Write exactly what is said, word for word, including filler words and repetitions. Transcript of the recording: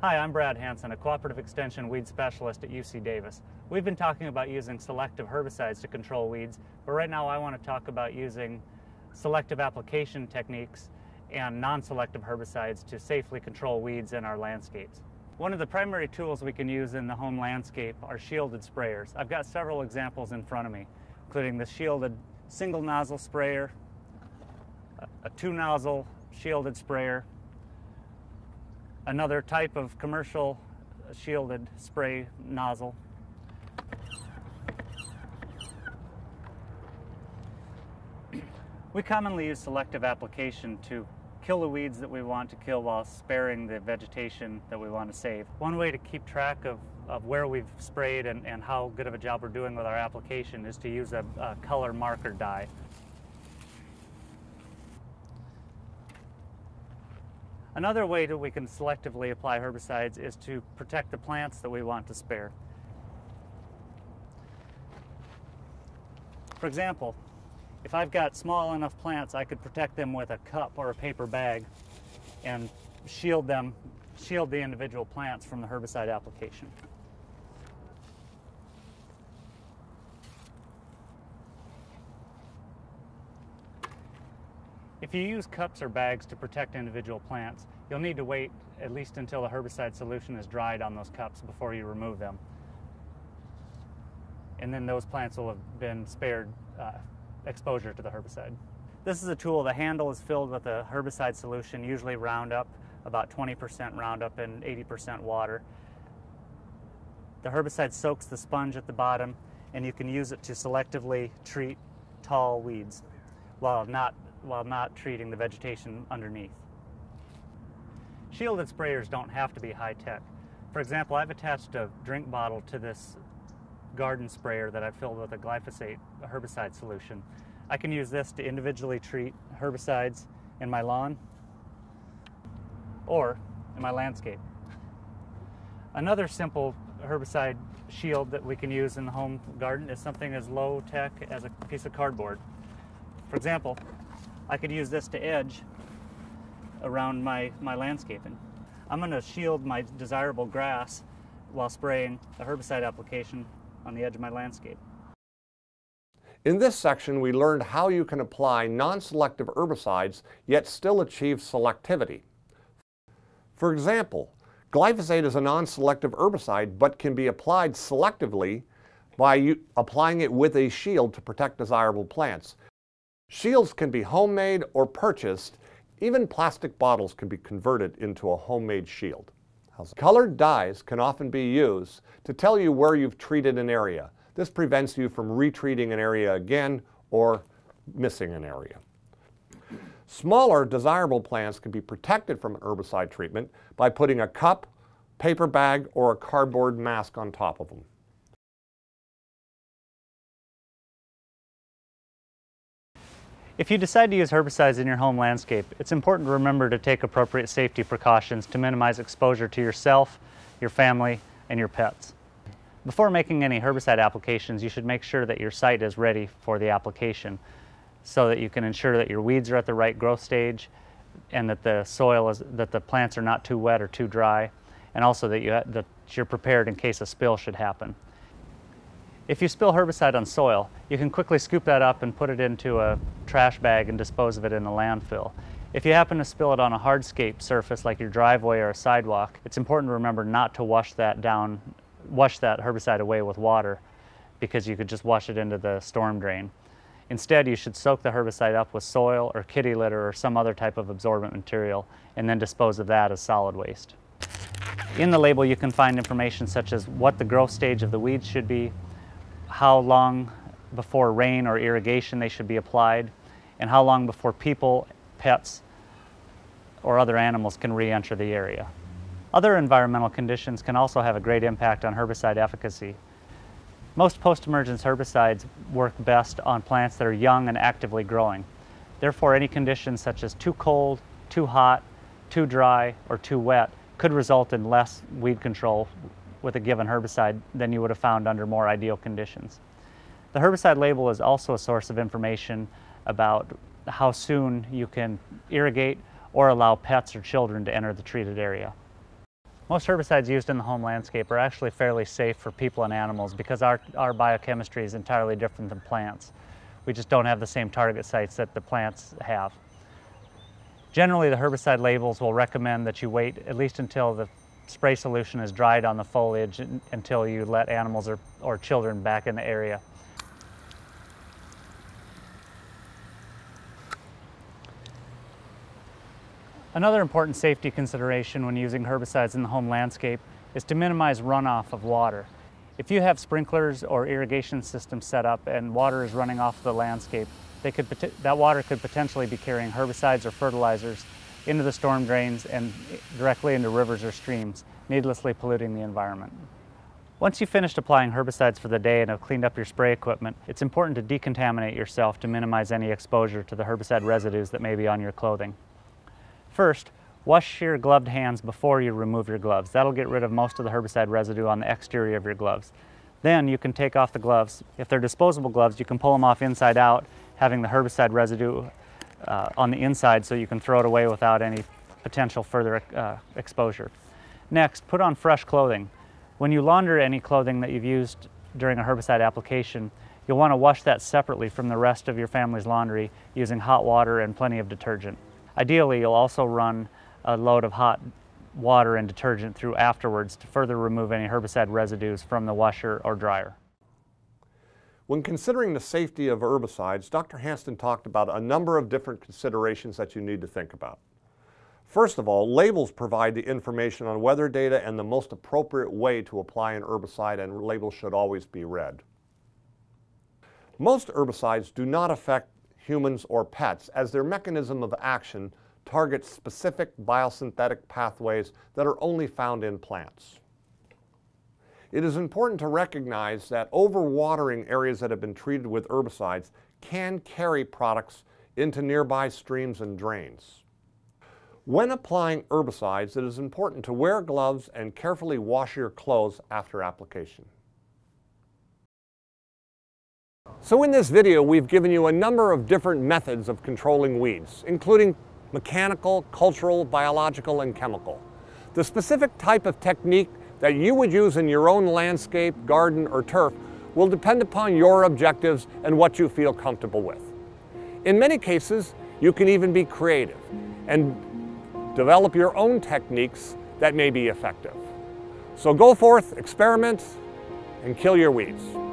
Hi, I'm Brad Hansen, a cooperative extension weed specialist at U C Davis. We've been talking about using selective herbicides to control weeds, but right now I want to talk about using selective application techniques and non-selective herbicides to safely control weeds in our landscapes. One of the primary tools we can use in the home landscape are shielded sprayers. I've got several examples in front of me, including the shielded single nozzle sprayer, a two nozzle shielded sprayer, another type of commercial shielded spray nozzle, we commonly use selective application to kill the weeds that we want to kill while sparing the vegetation that we want to save. One way to keep track of, of where we've sprayed and, and how good of a job we're doing with our application is to use a, a color marker dye. Another way that we can selectively apply herbicides is to protect the plants that we want to spare. For example, if I've got small enough plants, I could protect them with a cup or a paper bag and shield them, shield the individual plants from the herbicide application. If you use cups or bags to protect individual plants, you'll need to wait at least until the herbicide solution is dried on those cups before you remove them. And then those plants will have been spared uh, exposure to the herbicide. This is a tool. The handle is filled with a herbicide solution, usually Roundup, about twenty percent Roundup and eighty percent water. The herbicide soaks the sponge at the bottom, and you can use it to selectively treat tall weeds while not while not treating the vegetation underneath. Shielded sprayers don't have to be high-tech. For example, I've attached a drink bottle to this garden sprayer that I filled with a glyphosate herbicide solution. I can use this to individually treat herbicides in my lawn or in my landscape. Another simple herbicide shield that we can use in the home garden is something as low-tech as a piece of cardboard. For example, I could use this to edge around my, my landscaping. I'm going to shield my desirable grass while spraying a herbicide application on the edge of my landscape. In this section, we learned how you can apply non-selective herbicides yet still achieve selectivity. For example, glyphosate is a non-selective herbicide but can be applied selectively by applying it with a shield to protect desirable plants. Shields can be homemade or purchased. Even plastic bottles can be converted into a homemade shield. Colored dyes can often be used to tell you where you've treated an area. This prevents you from retreating an area again or missing an area. Smaller, desirable plants can be protected from herbicide treatment by putting a cup, paper bag, or a cardboard mask on top of them. If you decide to use herbicides in your home landscape, it's important to remember to take appropriate safety precautions to minimize exposure to yourself, your family, and your pets. Before making any herbicide applications, you should make sure that your site is ready for the application so that you can ensure that your weeds are at the right growth stage and that the soil is, that the plants are not too wet or too dry, and also that, you, that you're prepared in case a spill should happen. If you spill herbicide on soil, you can quickly scoop that up and put it into a trash bag and dispose of it in a landfill. If you happen to spill it on a hardscape surface like your driveway or a sidewalk, it's important to remember not to wash that down, wash that herbicide away with water, because you could just wash it into the storm drain. Instead, you should soak the herbicide up with soil or kitty litter or some other type of absorbent material and then dispose of that as solid waste. In the label, you can find information such as what the growth stage of the weeds should be, how long before rain or irrigation they should be applied, and how long before people, pets, or other animals can re-enter the area. Other environmental conditions can also have a great impact on herbicide efficacy. Most post-emergence herbicides work best on plants that are young and actively growing. Therefore, any conditions such as too cold, too hot, too dry, or too wet could result in less weed control with a given herbicide than you would have found under more ideal conditions. The herbicide label is also a source of information about how soon you can irrigate or allow pets or children to enter the treated area. Most herbicides used in the home landscape are actually fairly safe for people and animals because our, our biochemistry is entirely different than plants. We just don't have the same target sites that the plants have. Generally, the herbicide labels will recommend that you wait at least until the spray solution is dried on the foliage until you let animals or, or children back in the area. Another important safety consideration when using herbicides in the home landscape is to minimize runoff of water. If you have sprinklers or irrigation systems set up and water is running off the landscape, they could, that water could potentially be carrying herbicides or fertilizers into the storm drains and directly into rivers or streams, needlessly polluting the environment. Once you've finished applying herbicides for the day and have cleaned up your spray equipment, it's important to decontaminate yourself to minimize any exposure to the herbicide residues that may be on your clothing. First, wash your gloved hands before you remove your gloves. That'll get rid of most of the herbicide residue on the exterior of your gloves. Then you can take off the gloves. If they're disposable gloves, you can pull them off inside out, having the herbicide residue Uh, on the inside, so you can throw it away without any potential further uh, exposure. Next, put on fresh clothing. When you launder any clothing that you've used during a herbicide application, you'll want to wash that separately from the rest of your family's laundry using hot water and plenty of detergent. Ideally, you'll also run a load of hot water and detergent through afterwards to further remove any herbicide residues from the washer or dryer. When considering the safety of herbicides, Doctor Hansen talked about a number of different considerations that you need to think about. First of all, labels provide the information on weather data and the most appropriate way to apply an herbicide, and labels should always be read. Most herbicides do not affect humans or pets, as their mechanism of action targets specific biosynthetic pathways that are only found in plants. It is important to recognize that overwatering areas that have been treated with herbicides can carry products into nearby streams and drains. When applying herbicides, it is important to wear gloves and carefully wash your clothes after application. So in this video, we've given you a number of different methods of controlling weeds, including mechanical, cultural, biological, and chemical. The specific type of technique that you would use in your own landscape, garden, or turf will depend upon your objectives and what you feel comfortable with. In many cases, you can even be creative and develop your own techniques that may be effective. So go forth, experiment, and kill your weeds.